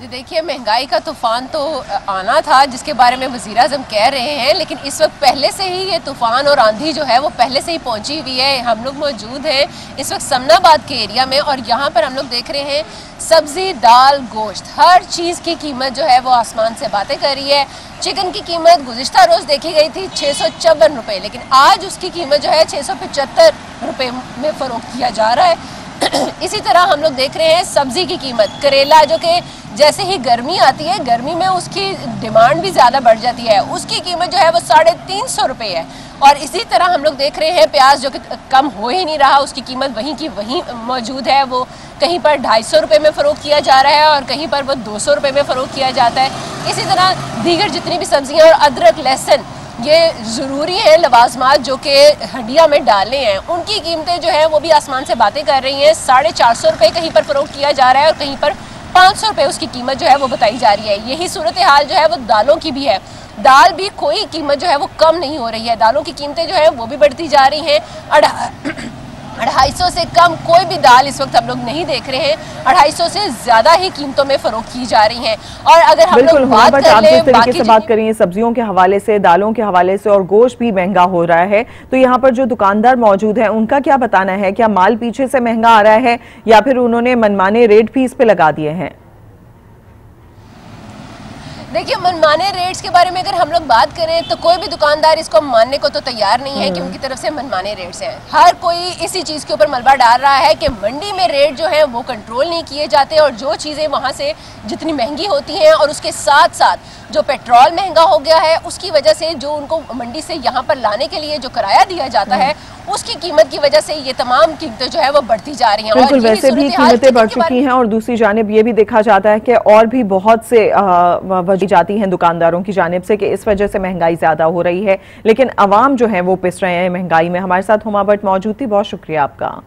जी देखिए, महंगाई का तूफ़ान तो आना था जिसके बारे में वज़ीर-ए-आज़म कह रहे हैं, लेकिन इस वक्त पहले से ही ये तूफ़ान और आंधी जो है वो पहले से ही पहुंची हुई है। हम लोग मौजूद हैं इस वक्त समनाबाद के एरिया में और यहाँ पर हम लोग देख रहे हैं सब्ज़ी, दाल, गोश्त, हर चीज़ की कीमत जो है वो आसमान से बातें कर रही है। चिकन की कीमत गुज़िश्ता रोज़ देखी गई थी 654 रुपये, लेकिन आज उसकी कीमत जो है 675 रुपये में फ़रोख्त किया जा रहा है। इसी तरह हम लोग देख रहे हैं सब्ज़ी की कीमत, करेला जो कि जैसे ही गर्मी आती है, गर्मी में उसकी डिमांड भी ज़्यादा बढ़ जाती है, उसकी कीमत जो है वो 350 रुपये है। और इसी तरह हम लोग देख रहे हैं प्याज जो कि कम हो ही नहीं रहा, उसकी कीमत वहीं की वहीं मौजूद है। वो कहीं पर 250 रुपये में फ़रोख्त किया जा रहा है और कहीं पर वो 200 रुपये में फ़रोख्त किया जाता है। इसी तरह दीगर जितनी भी सब्ज़ियाँ और अदरक, लहसुन, ये ज़रूरी है लवाजमात जो कि हंडिया में डाले हैं, उनकी कीमतें जो है वो भी आसमान से बातें कर रही हैं। 450 रुपये कहीं पर फ़रोख्त किया जा रहा है और कहीं पर 500 रुपये उसकी कीमत जो है वो बताई जा रही है। यही सूरत हाल जो है वो दालों की भी है। दाल भी कोई कीमत जो है वो कम नहीं हो रही है, दालों की कीमतें जो है वो भी बढ़ती जा रही हैं। 250 से कम कोई भी दाल इस वक्त हम लोग नहीं देख रहे हैं, 250 से ज़्यादा ही कीमतों में फ़रोख्त की जा रही है। और अगर हम लोग बात कर ले, तरीके से बात करें सब्जियों के हवाले से, दालों के हवाले से, और गोश्त भी महंगा हो रहा है, तो यहाँ पर जो दुकानदार मौजूद हैं उनका क्या बताना है? क्या माल पीछे से महंगा आ रहा है या फिर उन्होंने मनमाने रेट भी इस पर लगा दिए हैं? देखिए, मनमाने रेट्स के बारे में अगर हम लोग बात करें तो कोई भी दुकानदार इसको मानने को तो तैयार नहीं है कि उनकी तरफ से मनमाने रेट्स हैं। हर कोई इसी चीज़ के ऊपर मलबा डाल रहा है कि मंडी में रेट जो है वो कंट्रोल नहीं किए जाते और जो चीज़ें वहाँ से जितनी महंगी होती हैं और उसके साथ साथ जो पेट्रोल महंगा हो गया है उसकी वजह से जो उनको मंडी से यहाँ पर लाने के लिए जो किराया दिया जाता है उसकी कीमत की वजह से ये तमाम कीमतें जो है वो बढ़ती जा रही हैं। बिल्कुल, वैसे भी कीमतें बढ़ चुकी हैं और दूसरी जानिब ये भी देखा जाता है कि और भी बहुत से वजह जाती हैं दुकानदारों की जानिब से कि इस वजह से महंगाई ज़्यादा हो रही है, लेकिन आवाम जो है वो पिस रहे हैं महंगाई में। हमारे साथ हुमा भट्ट मौजूद थी, बहुत शुक्रिया आपका।